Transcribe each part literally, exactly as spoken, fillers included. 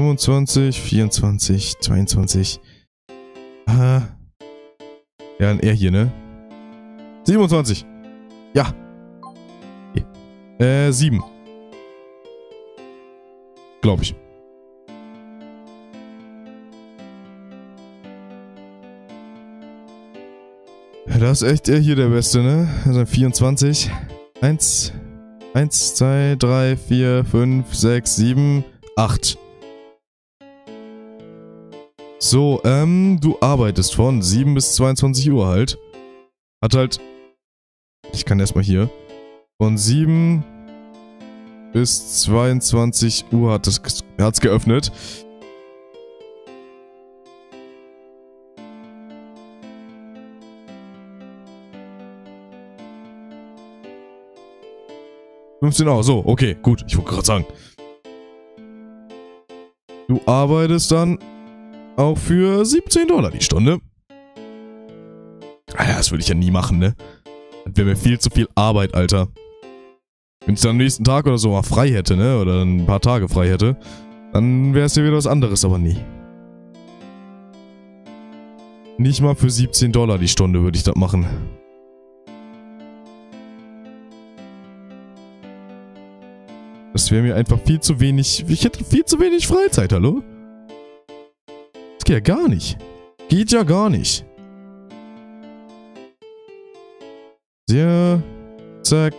fünfundzwanzig, vierundzwanzig, zweiundzwanzig. Aha. Ja, ein R hier, ne? siebenundzwanzig. Ja. Okay. Äh, sieben. Glaube ich. Das ist echt er hier der Beste, ne? Also vierundzwanzig. eins, eins, zwei, drei, vier, fünf, sechs, sieben, acht. So, ähm, du arbeitest von sieben bis zweiundzwanzig Uhr halt. Hat halt... Ich kann erstmal hier. Von sieben bis zweiundzwanzig Uhr hat es hat's geöffnet. fünfzehn Uhr, so, okay, gut, ich wollte gerade sagen. Du arbeitest dann auch für siebzehn Dollar die Stunde. Alter, das würde ich ja nie machen, ne? Das wäre mir viel zu viel Arbeit, Alter. Wenn ich dann am nächsten Tag oder so mal frei hätte, ne? Oder ein paar Tage frei hätte, dann wäre es ja wieder was anderes, aber nie. Nicht mal für siebzehn Dollar die Stunde würde ich das machen. Das wäre mir einfach viel zu wenig... Ich hätte viel zu wenig Freizeit, hallo? Das geht ja gar nicht. Geht ja gar nicht. Ja, zack.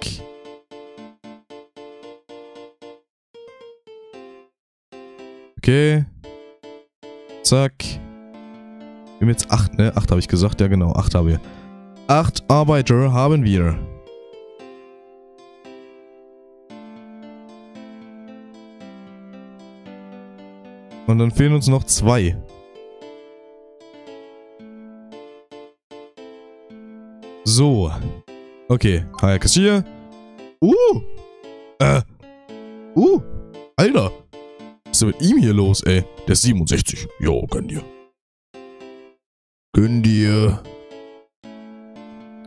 Okay. Zack. Wir haben jetzt acht, ne? acht habe ich gesagt. Ja genau, acht haben wir. acht Arbeiter haben wir. Und dann fehlen uns noch zwei. So. Okay. Hi, Cashier. Uh. Äh. Uh. Alter. Was ist denn mit ihm hier los, ey? Der ist siebenundsechzig. Jo, gönn dir. Gönn dir.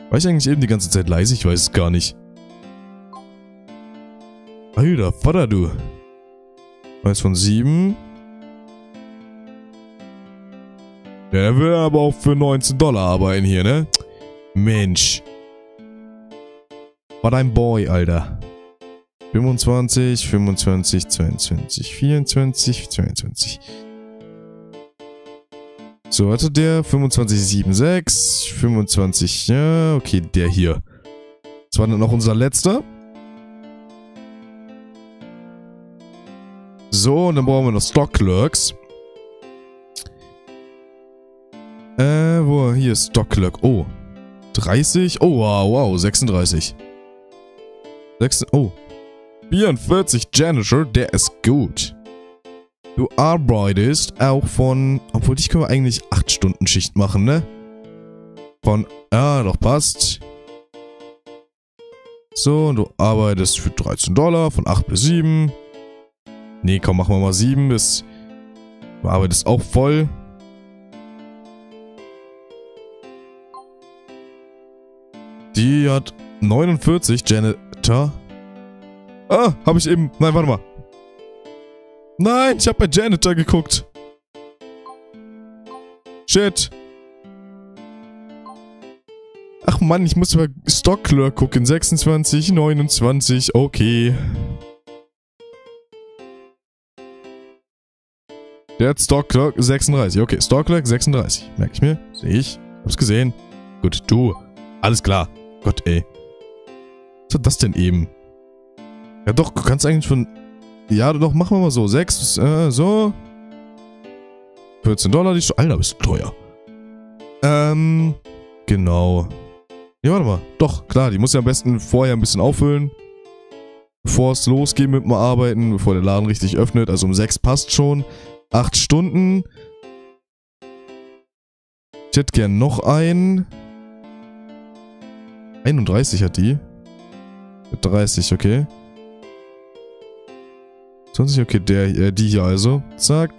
War ich eigentlich eben die ganze Zeit leise? Ich weiß es gar nicht. Alter, Vater, du. Weiß von sieben... Der will aber auch für neunzehn Dollar arbeiten hier, ne? Mensch. War dein Boy, Alter. fünfundzwanzig, fünfundzwanzig, zweiundzwanzig, vierundzwanzig, zweiundzwanzig. So, hatte der fünfundzwanzig, sieben, sechs, fünfundzwanzig, ja, okay, der hier. Das war dann noch unser letzter. So, und dann brauchen wir noch Stock Clerks. Äh, wo? Hier ist Stock Clerk. Oh. dreißig? Oh, wow, wow. sechsunddreißig. sechs, oh. vierundvierzig Janitor, der ist gut. Du arbeitest auch von... Obwohl, dich können wir eigentlich acht Stunden Schicht machen, ne? Von... Ja, doch, passt. So, und du arbeitest für dreizehn Dollar von acht bis sieben. Ne, komm, machen wir mal sieben bis... Du arbeitest auch voll. Die hat neunundvierzig Janitor. Ah, habe ich eben... Nein, warte mal. Nein, ich habe bei Janitor geguckt. Shit. Ach Mann, ich muss über Stock Clerk gucken. sechsundzwanzig, neunundzwanzig, okay. Der hat Stock Clerk sechsunddreißig. Okay, Stock Clerk sechsunddreißig. Merke ich mir. Sehe ich. Hab's gesehen. Gut, du. Alles klar. Gott, ey. Was war das denn eben? Ja doch, du kannst eigentlich schon... Ja doch, machen wir mal so. sechs, äh, so. vierzehn Dollar, die schon... Alter, bist du teuer. Ähm, genau. Ja, warte mal. Doch, klar, die muss ja am besten vorher ein bisschen auffüllen. Bevor es losgeht mit dem Arbeiten, bevor der Laden richtig öffnet. Also um sechs passt schon. acht Stunden. Ich hätte gern noch einen... einunddreißig hat die. dreißig, okay. zwanzig, okay, der, äh, die hier also. Zack.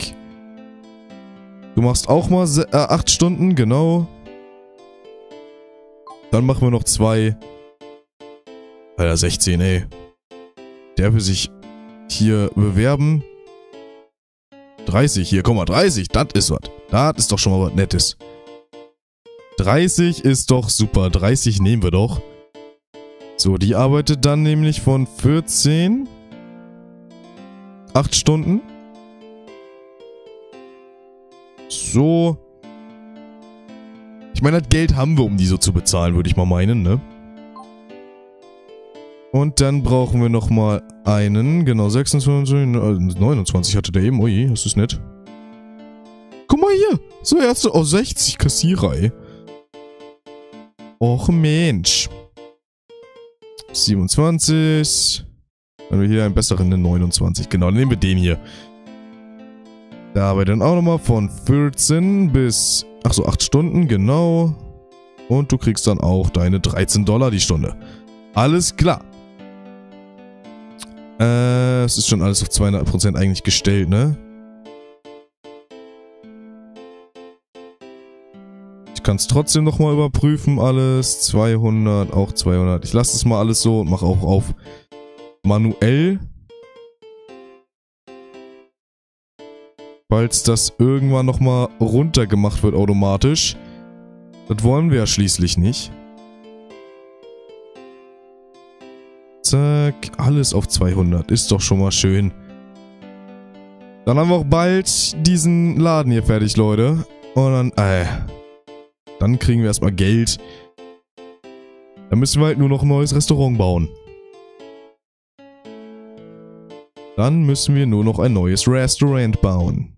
Du machst auch mal äh, acht Stunden, genau. Dann machen wir noch zwei. Alter, sechzehn, ey. Der will sich hier bewerben. dreißig hier, guck mal, dreißig, das ist was. Das ist doch schon mal was Nettes. dreißig ist doch super, dreißig nehmen wir doch. So, die arbeitet dann nämlich von vierzehn... acht Stunden. So. Ich meine, das Geld haben wir, um die so zu bezahlen, würde ich mal meinen, ne? Und dann brauchen wir nochmal einen, genau, sechsundzwanzig, neunundzwanzig hatte der eben, oje, das ist nett. Guck mal hier, so Ärzte, oh, sechzig Kassierer, ey. Och Mensch. siebenundzwanzig. Wenn wir hier einen besseren, den neunundzwanzig, genau, dann nehmen wir den hier. Da haben wir dann auch nochmal von vierzehn bis, ach so, acht Stunden, genau. Und du kriegst dann auch deine dreizehn Dollar die Stunde. Alles klar. Äh, es ist schon alles auf zweihundert Prozent eigentlich gestellt, ne? Ich kann es trotzdem nochmal überprüfen, alles. zweihundert, auch zweihundert. Ich lasse es mal alles so und mache auch auf manuell. Falls das irgendwann nochmal runtergemacht wird automatisch. Das wollen wir ja schließlich nicht. Zack, alles auf zweihundert. Ist doch schon mal schön. Dann haben wir auch bald diesen Laden hier fertig, Leute. Und dann, äh, dann kriegen wir erstmal Geld. Dann müssen wir halt nur noch ein neues Restaurant bauen. Dann müssen wir nur noch ein neues Restaurant bauen.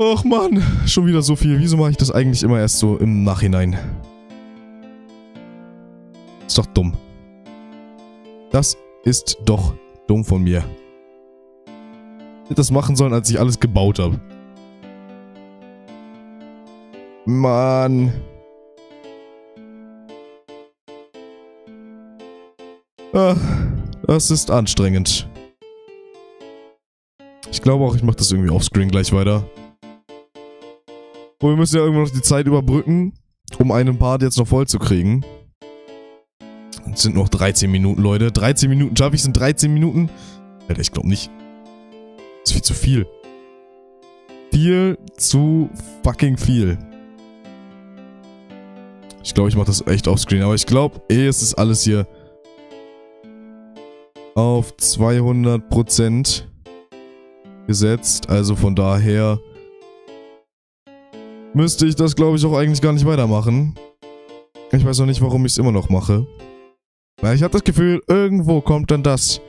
Och Mann, schon wieder so viel. Wieso mache ich das eigentlich immer erst so im Nachhinein? Ist doch dumm. Das ist doch dumm von mir. Ich hätte das machen sollen, als ich alles gebaut habe. Mann. Ah, das ist anstrengend. Ich glaube auch, ich mache das irgendwie offscreen gleich weiter. Und wir müssen ja irgendwann noch die Zeit überbrücken, um einen Part jetzt noch voll zu kriegen. Es sind noch dreizehn Minuten, Leute. dreizehn Minuten. Schaffe ich es in dreizehn Minuten? Alter, ich glaube nicht. Das ist viel zu viel. Viel zu fucking viel. Ich glaube, ich mache das echt offscreen. Aber ich glaube, eh, es ist alles hier auf zweihundert Prozent gesetzt. Also von daher müsste ich das, glaube ich, auch eigentlich gar nicht weitermachen. Ich weiß noch nicht, warum ich es immer noch mache. Weil ich habe das Gefühl, irgendwo kommt dann das.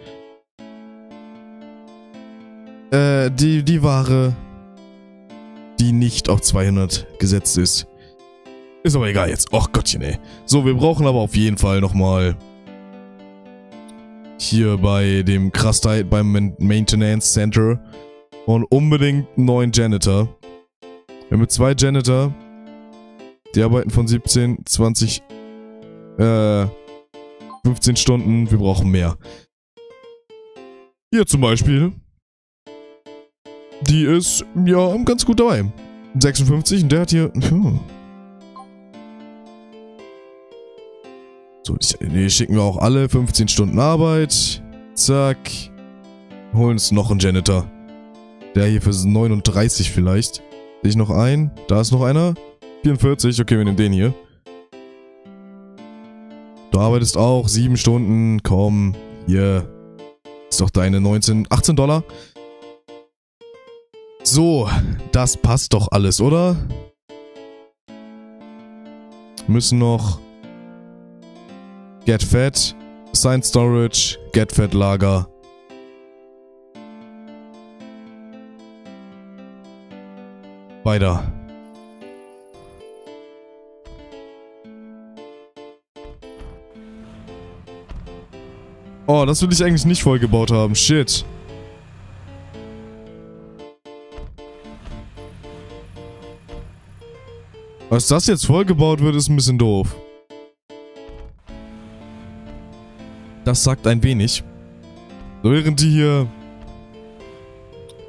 Äh, die, die Ware, die nicht auf zweihundert gesetzt ist. Ist aber egal jetzt. Och Gottchen, ey. So, wir brauchen aber auf jeden Fall nochmal hier bei dem Krastei, beim Maintenance Center und unbedingt einen neuen Janitor. Wir haben zwei Janitor. Die arbeiten von siebzehn, zwanzig, äh... fünfzehn Stunden, wir brauchen mehr. Hier zum Beispiel. Die ist, ja, ganz gut dabei. sechsundfünfzig und der hat hier... Hm. So, die schicken wir auch alle. fünfzehn Stunden Arbeit. Zack. Holen uns noch einen Janitor. Der hier für neununddreißig vielleicht. Sehe ich noch einen? Da ist noch einer. vierundvierzig, okay, wir nehmen den hier. Du arbeitest auch sieben Stunden, komm, hier, ist doch deine neunzehn, achtzehn Dollar. So, das passt doch alles, oder? Müssen noch Get Fat, Sign Storage, Get Fat Lager. Weiter. Oh, das will ich eigentlich nicht vollgebaut haben. Shit. Dass das jetzt vollgebaut wird, ist ein bisschen doof. Das sagt ein wenig. Während die hier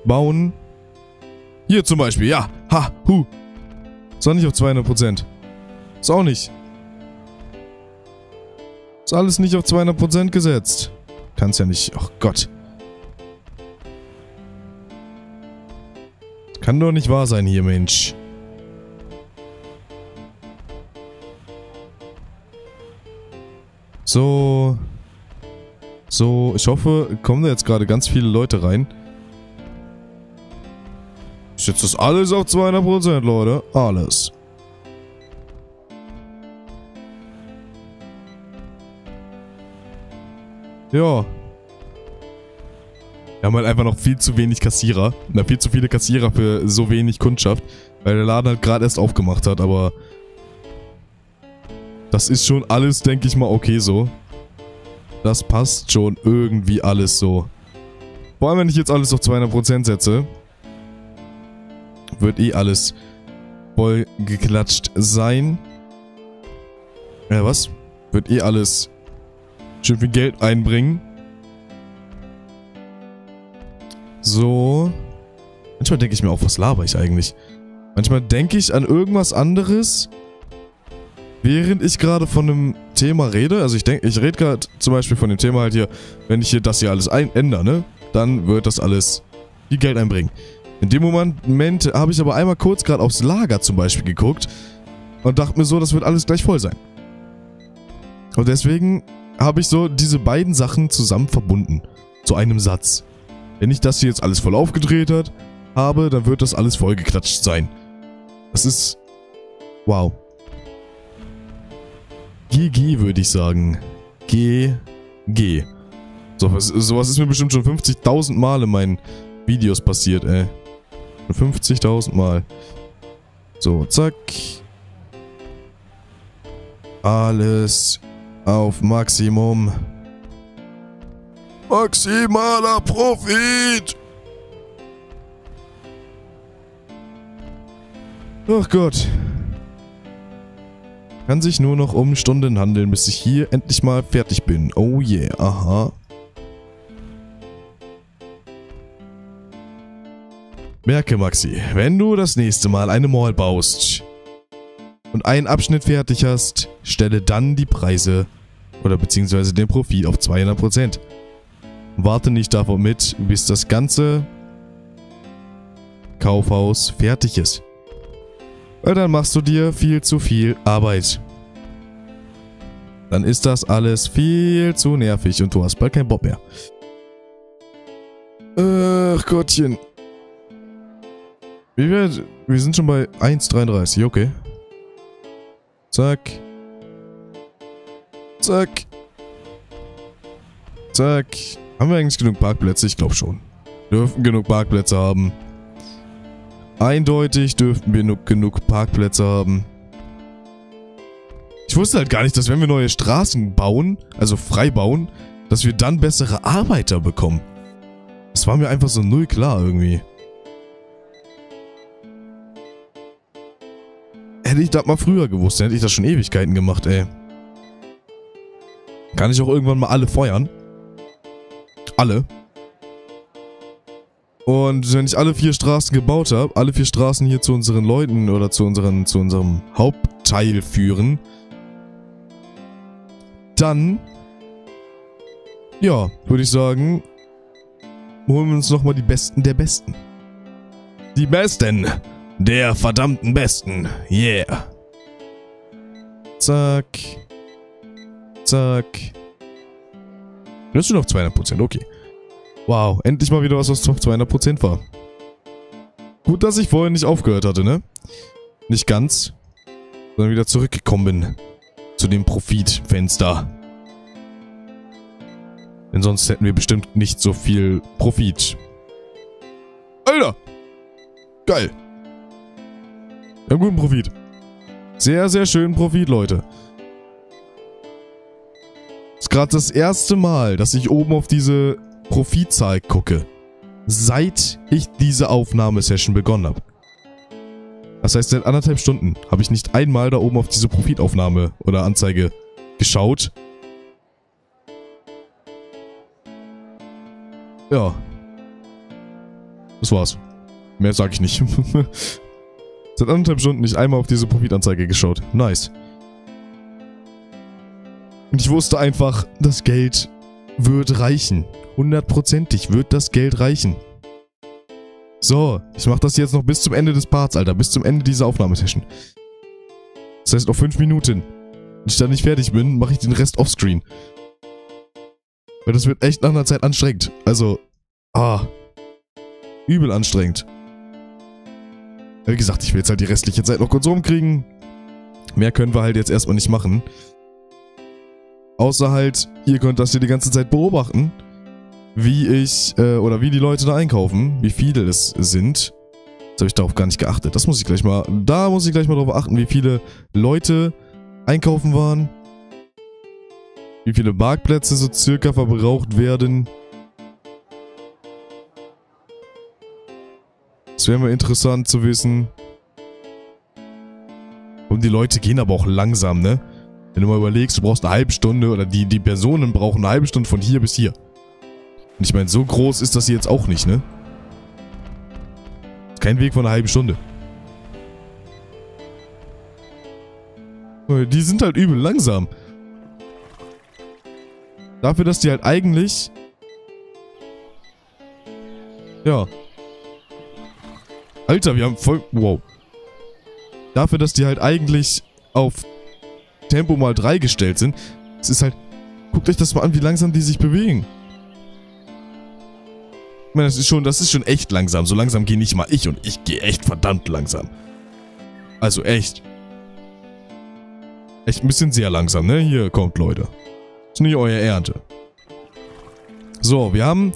bauen. Hier zum Beispiel, ja. Ha, hu. Ist auch nicht auf zweihundert Prozent. Ist auch nicht. Ist alles nicht auf zweihundert Prozent gesetzt. Kann's ja nicht. Oh Gott. Kann doch nicht wahr sein hier, Mensch. So. So, ich hoffe, kommen da jetzt gerade ganz viele Leute rein. Ich setze das alles auf zweihundert Prozent, Leute. Alles. Ja. Wir haben halt einfach noch viel zu wenig Kassierer. Na, viel zu viele Kassierer für so wenig Kundschaft. Weil der Laden halt gerade erst aufgemacht hat, aber... Das ist schon alles, denke ich mal, okay so. Das passt schon irgendwie alles so. Vor allem, wenn ich jetzt alles auf zweihundert Prozent setze, wird eh alles voll geklatscht sein. Ja, was? Wird eh alles schön viel Geld einbringen. So. Manchmal denke ich mir auch, was laber ich eigentlich? Manchmal denke ich an irgendwas anderes, während ich gerade von einem Thema rede. Also ich denke, ich rede gerade zum Beispiel von dem Thema halt hier, wenn ich hier das hier alles ein ändere, ne? Dann wird das alles viel Geld einbringen. In dem Moment habe ich aber einmal kurz gerade aufs Lager zum Beispiel geguckt und dachte mir so, das wird alles gleich voll sein. Und deswegen habe ich so diese beiden Sachen zusammen verbunden. Zu einem Satz. Wenn ich das hier jetzt alles voll aufgedreht hat, habe, dann wird das alles voll geklatscht sein. Das ist... Wow. G G würde ich sagen. G G. So was, sowas ist mir bestimmt schon fünfzigtausend Mal in meinen Videos passiert, ey. fünfzigtausend Mal. So, zack. Alles auf Maximum. Maximaler Profit! Ach Gott. Kann sich nur noch um Stunden handeln, bis ich hier endlich mal fertig bin. Oh yeah, aha. Merke, Maxi, wenn du das nächste Mal eine Mall baust und einen Abschnitt fertig hast, stelle dann die Preise oder beziehungsweise den Profit auf zweihundert Prozent. Warte nicht davon mit, bis das ganze Kaufhaus fertig ist. Weil dann machst du dir viel zu viel Arbeit. Dann ist das alles viel zu nervig und du hast bald keinen Bock mehr. Ach Gottchen. Wir, wir sind schon bei eins Komma dreiunddreißig, okay. Zack. Zack. Zack. Haben wir eigentlich genug Parkplätze? Ich glaube schon. Dürfen genug Parkplätze haben. Eindeutig dürften wir genug, genug Parkplätze haben. Ich wusste halt gar nicht, dass wenn wir neue Straßen bauen, also frei bauen, dass wir dann bessere Arbeiter bekommen. Das war mir einfach so null klar irgendwie. Hätte ich das mal früher gewusst, dann hätte ich das schon Ewigkeiten gemacht, ey. Kann ich auch irgendwann mal alle feuern? Alle. Und wenn ich alle vier Straßen gebaut habe, alle vier Straßen hier zu unseren Leuten oder zu, unseren, zu unserem Hauptteil führen, dann, ja, würde ich sagen, holen wir uns nochmal die Besten der Besten. Die Besten der verdammten Besten. Yeah. Zack. Zack. Das ist schon auf zweihundert Prozent, okay. Wow, endlich mal wieder was, was auf zweihundert Prozent war. Gut, dass ich vorhin nicht aufgehört hatte, ne? Nicht ganz, sondern wieder zurückgekommen bin zu dem Profitfenster. Denn sonst hätten wir bestimmt nicht so viel Profit. Alter! Geil! Wir haben guten Profit. Sehr, sehr schönen Profit, Leute. Das ist gerade das erste Mal, dass ich oben auf diese Profitzahl gucke, seit ich diese Aufnahmesession begonnen habe. Das heißt, seit anderthalb Stunden habe ich nicht einmal da oben auf diese Profitaufnahme oder Anzeige geschaut. Ja. Das war's. Mehr sage ich nicht. Seit anderthalb Stunden nicht einmal auf diese Profitanzeige geschaut. Nice. Und ich wusste einfach, das Geld wird reichen. Hundertprozentig wird das Geld reichen. So, ich mache das jetzt noch bis zum Ende des Parts, Alter. Bis zum Ende dieser Aufnahmesession. Das heißt, noch fünf Minuten. Wenn ich da nicht fertig bin, mache ich den Rest offscreen. Weil das wird echt nach einer Zeit anstrengend. Also, ah, übel anstrengend. Wie gesagt, ich will jetzt halt die restliche Zeit noch kurz rumkriegen. Mehr können wir halt jetzt erstmal nicht machen. Außer halt, ihr könnt das hier die ganze Zeit beobachten, wie ich, äh, oder wie die Leute da einkaufen, wie viele es sind. Das habe ich darauf gar nicht geachtet. Das muss ich gleich mal, da muss ich gleich mal drauf achten, wie viele Leute einkaufen waren. Wie viele Marktplätze so circa verbraucht werden. Das wäre mal interessant zu wissen. Und die Leute gehen aber auch langsam, ne? Wenn du mal überlegst, du brauchst eine halbe Stunde oder die, die Personen brauchen eine halbe Stunde von hier bis hier. Und ich meine, so groß ist das hier jetzt auch nicht, ne? Kein Weg von einer halben Stunde. Die sind halt übel langsam. Dafür, dass die halt eigentlich... Ja. Alter, wir haben voll... Wow. Dafür, dass die halt eigentlich auf Tempo mal drei gestellt sind. Es ist halt... Guckt euch das mal an, wie langsam die sich bewegen. Ich meine, das ist schon, das ist schon echt langsam. So langsam gehe nicht mal ich und ich gehe echt verdammt langsam. Also echt. Echt ein bisschen sehr langsam, ne? Hier kommt, Leute. Ist nicht eure Ernte. So, wir haben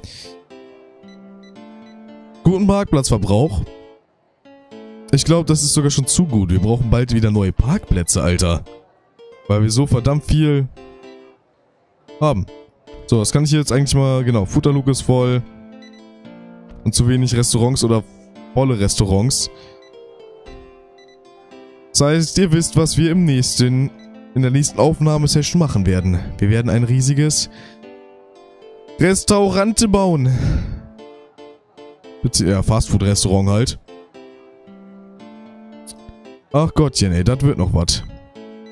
guten Parkplatzverbrauch. Ich glaube, das ist sogar schon zu gut. Wir brauchen bald wieder neue Parkplätze, Alter. Weil wir so verdammt viel haben. So, das kann ich jetzt eigentlich mal... Genau, Futterluke ist voll. Und zu wenig Restaurants oder volle Restaurants. Das heißt, ihr wisst, was wir im nächsten, in der nächsten Aufnahmesession machen werden. Wir werden ein riesiges Restaurant bauen. Ja, Fastfood-Restaurant halt. Ach Gottchen, ey, das wird noch was.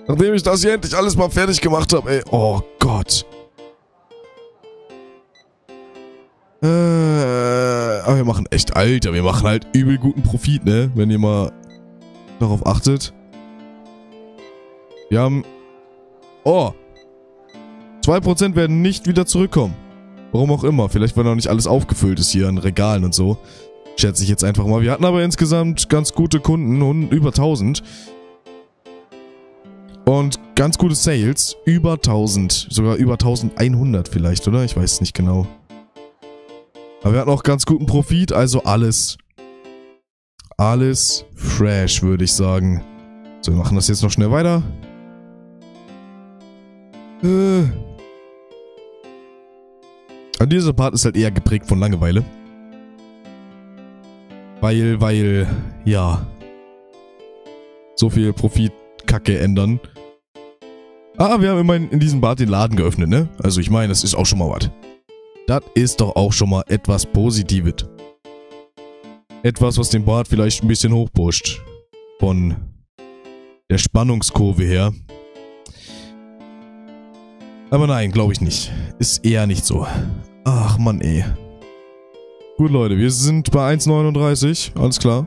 Nachdem ich das hier endlich alles mal fertig gemacht habe, ey. Oh Gott. Äh, aber wir machen echt, Alter, wir machen halt übel guten Profit, ne? Wenn ihr mal darauf achtet. Wir haben... Oh! zwei Prozent werden nicht wieder zurückkommen. Warum auch immer. Vielleicht, weil noch nicht alles aufgefüllt ist hier an Regalen und so. Schätze ich jetzt einfach mal. Wir hatten aber insgesamt ganz gute Kunden und über tausend. Und ganz gute Sales. Über tausend. Sogar über eintausendeinhundert vielleicht, oder? Ich weiß es nicht genau. Aber wir hatten auch ganz guten Profit, also alles. Alles fresh, würde ich sagen. So, wir machen das jetzt noch schnell weiter. Äh. Und dieser Part ist halt eher geprägt von Langeweile. Weil, weil, ja. So viel Profitkacke ändern. Ah, wir haben immerhin in diesem Part den Laden geöffnet, ne? Also ich meine, das ist auch schon mal was. Das ist doch auch schon mal etwas Positives. Etwas, was den Bart vielleicht ein bisschen hochpusht. Von der Spannungskurve her. Aber nein, glaube ich nicht. Ist eher nicht so. Ach Mann, ey. Gut, Leute, wir sind bei eins neununddreißig. Alles klar.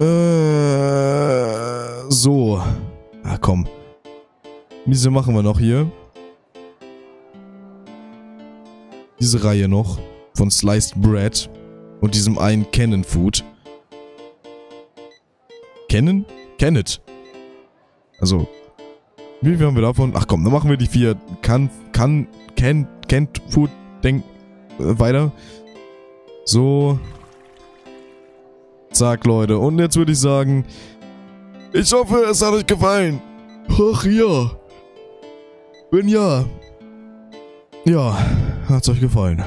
Äh, so. Ah, komm. Diese machen wir noch hier. Diese Reihe noch von Sliced Bread und diesem einen Cannon Food. Cannon? Cannet. Also, wie viel haben wir davon? Ach komm, dann machen wir die vier Can, Can, Can, Can Food Denk äh, weiter. So. Zack, Leute. Und jetzt würde ich sagen, ich hoffe, es hat euch gefallen. Ach ja. Wenn ja. Ja. Hat's euch gefallen.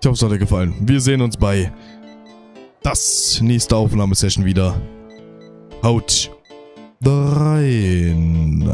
Ich hoffe, es hat euch gefallen. Wir sehen uns bei das nächste Aufnahmesession wieder. Haut rein.